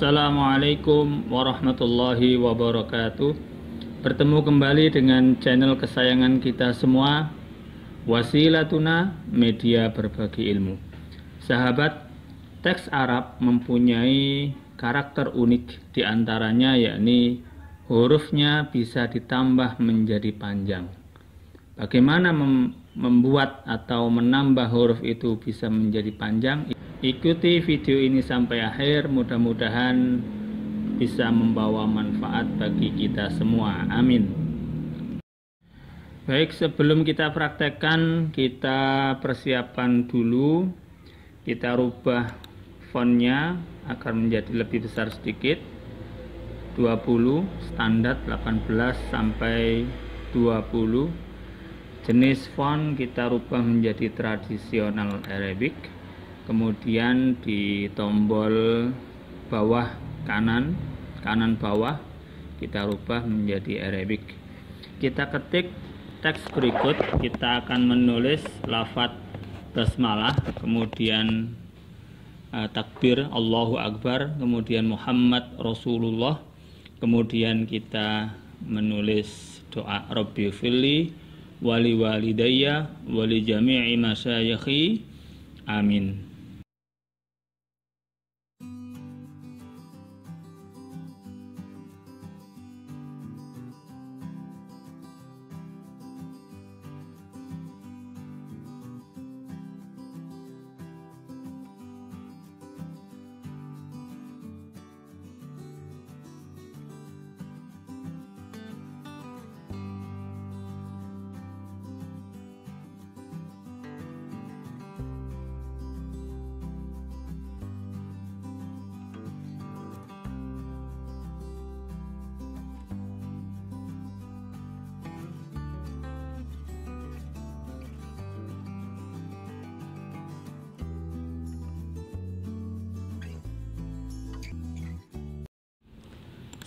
Assalamualaikum warahmatullahi wabarakatuh. Bertemu kembali dengan channel kesayangan kita semua, Wasiilatunaa Media Berbagi Ilmu. Sahabat, teks Arab mempunyai karakter unik, diantaranya yakni hurufnya bisa ditambah menjadi panjang. Bagaimana membuat atau menambah huruf itu bisa menjadi panjang? Ikuti video ini sampai akhir, mudah-mudahan bisa membawa manfaat bagi kita semua. Amin. Baik, sebelum kita praktekkan, kita persiapan dulu. Kita rubah fontnya agar menjadi lebih besar sedikit, 20 standar 18 sampai 20. Jenis font kita rubah menjadi tradisional Arabic. Kemudian di tombol bawah kanan bawah kita rubah menjadi Arabic. Kita ketik teks berikut, kita akan menulis lafadz basmalah, kemudian takbir Allahu Akbar, kemudian Muhammad Rasulullah, kemudian kita menulis doa Rabbi Fili, Wali Walidayah, Wali jami'i masyayahi, amin.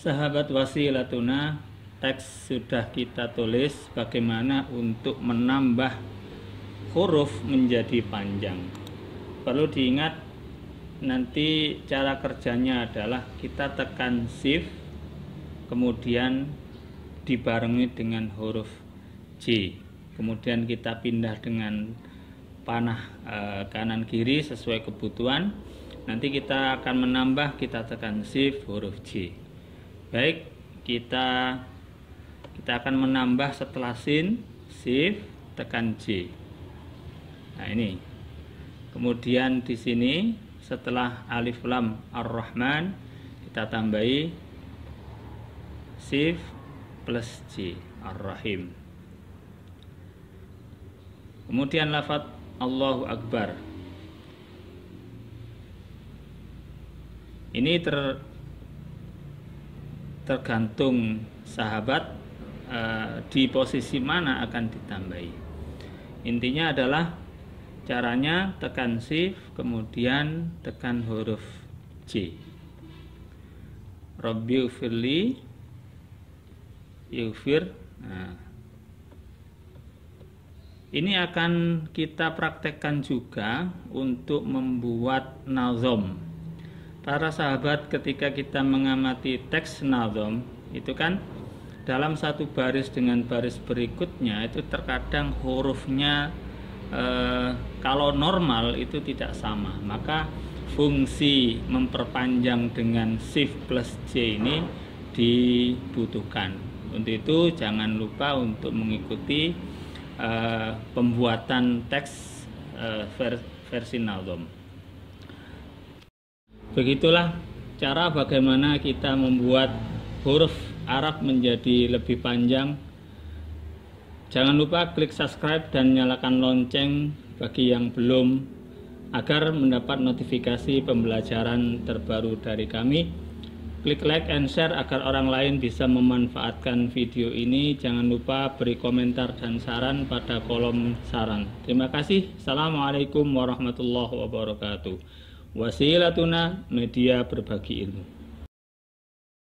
Sahabat Wasiilatunaa, teks sudah kita tulis. Bagaimana untuk menambah huruf menjadi panjang? Perlu diingat nanti cara kerjanya adalah kita tekan shift, kemudian dibarengi dengan huruf J, kemudian kita pindah dengan panah kanan kiri sesuai kebutuhan. Nanti kita akan menambah, kita tekan shift huruf J. Baik, kita akan menambah setelah sin, shift, tekan J. Nah, ini. Kemudian di sini setelah alif lam ar-rahman kita tambahi shift plus J, ar-rahim. Kemudian lafadz Allahu Akbar. Ini tergantung sahabat di posisi mana akan ditambahi. Intinya adalah caranya tekan shift, kemudian tekan huruf J. Rabbi Fili, Yufir. Nah, ini akan kita praktekkan juga untuk membuat nadhom. Para sahabat, ketika kita mengamati teks nadhom, itu kan dalam satu baris dengan baris berikutnya itu terkadang hurufnya kalau normal itu tidak sama. Maka fungsi memperpanjang dengan shift plus J ini dibutuhkan. Untuk itu jangan lupa untuk mengikuti pembuatan teks versi nadhom. Begitulah cara bagaimana kita membuat huruf Arab menjadi lebih panjang. Jangan lupa klik subscribe dan nyalakan lonceng bagi yang belum, agar mendapat notifikasi pembelajaran terbaru dari kami. Klik like and share agar orang lain bisa memanfaatkan video ini. Jangan lupa beri komentar dan saran pada kolom saran. Terima kasih. Assalamualaikum warahmatullahi wabarakatuh. Wasiilatunaa Media Berbagi Ilmu.